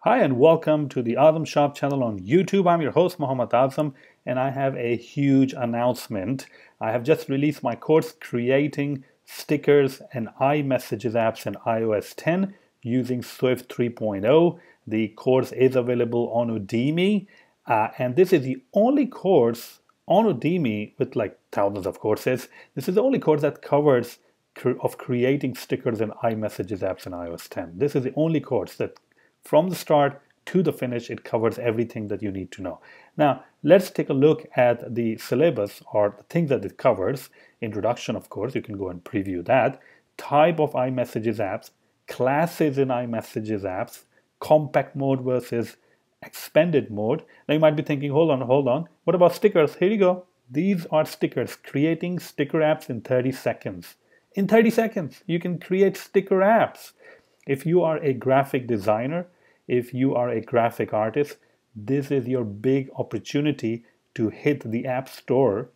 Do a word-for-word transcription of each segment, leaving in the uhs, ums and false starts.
Hi and welcome to the Azam Sharp channel on YouTube. I'm your host Muhammad Azzam and I have a huge announcement. I have just released my course creating stickers and iMessages apps in i O S ten using Swift three point oh. The course is available on Udemy uh, and this is the only course on Udemy with like thousands of courses. This is the only course that covers cr of creating stickers and iMessages apps in i O S ten. This is the only course that from the start to the finish, it covers everything that you need to know. Now, let's take a look at the syllabus or the things that it covers. Introduction, of course, you can go and preview that. Type of iMessages apps, classes in iMessages apps, compact mode versus expanded mode. Now, you might be thinking, hold on, hold on. What about stickers? Here you go. These are stickers, creating sticker apps in thirty seconds. In thirty seconds, you can create sticker apps. If you are a graphic designer, if you are a graphic artist, this is your big opportunity to hit the App Store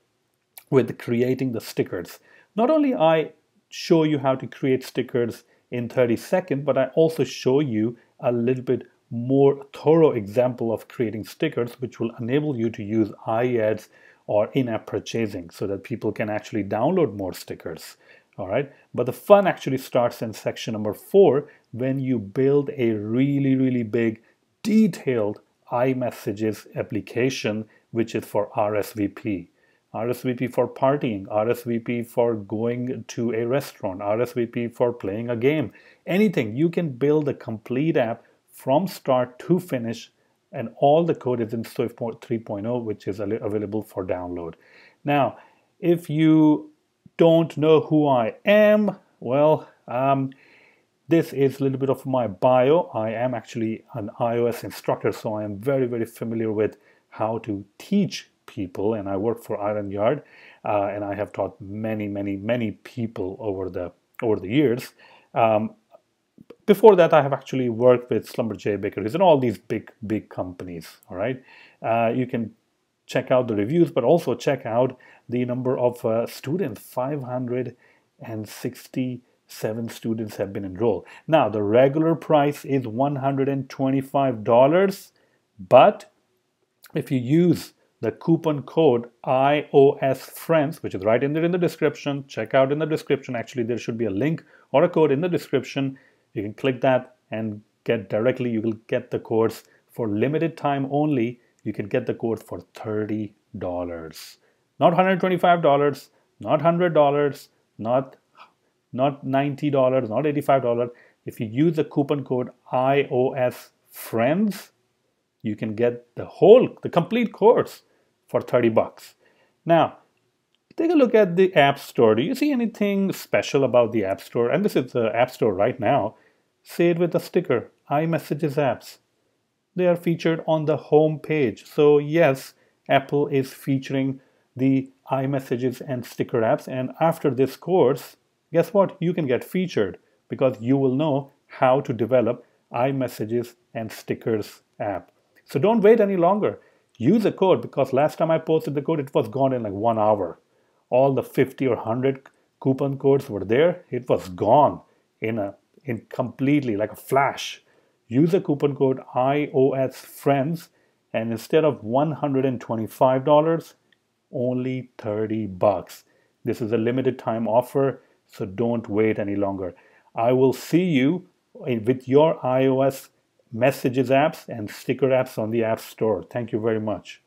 with creating the stickers. Not only I show you how to create stickers in thirty seconds, but I also show you a little bit more thorough example of creating stickers, which will enable you to use iAds or in-app purchasing so that people can actually download more stickers. All right, but the fun actually starts in section number four when you build a really, really big, detailed iMessages application, which is for R S V P. R S V P for partying, R S V P for going to a restaurant, R S V P for playing a game, anything. You can build a complete app from start to finish, and all the code is in Swift three point oh, which is available for download. Now, if you don't know who I am, well, um, this is a little bit of my bio. I am actually an iOS instructor, so I am very, very familiar with how to teach people, and I work for Iron Yard, uh, and I have taught many, many, many people over the, over the years. Um, before that, I have actually worked with Slumber J Bakeries and all these big, big companies, all right? Uh, you can check out the reviews, but also check out the number of uh, students. five hundred sixty-seven students have been enrolled. Now, the regular price is one hundred twenty-five dollars, but if you use the coupon code IOSFriends, which is right in there in the description, check out in the description. Actually, there should be a link or a code in the description. You can click that and get directly. You will get the course for limited time only. You can get the course for thirty dollars. Not one hundred twenty-five dollars, not one hundred dollars, not, not ninety dollars, not eighty-five dollars. If you use the coupon code IOSFriends, you can get the whole, the complete course for thirty bucks. Now, take a look at the App Store. Do you see anything special about the App Store? And this is the App Store right now. Say it with a sticker, iMessages apps. They are featured on the home page. So yes, Apple is featuring the iMessages and sticker apps, and after this course, guess what? You can get featured because you will know how to develop iMessages and stickers app. So don't wait any longer. Use the code, because last time I posted the code, it was gone in like one hour. All the fifty or one hundred coupon codes were there. It was gone in a in completely like a flash. Use the coupon code IOSFriends, and instead of one hundred twenty-five dollars, only thirty bucks. This is a limited time offer, so don't wait any longer. I will see you with your iOS messages apps and sticker apps on the App Store. Thank you very much.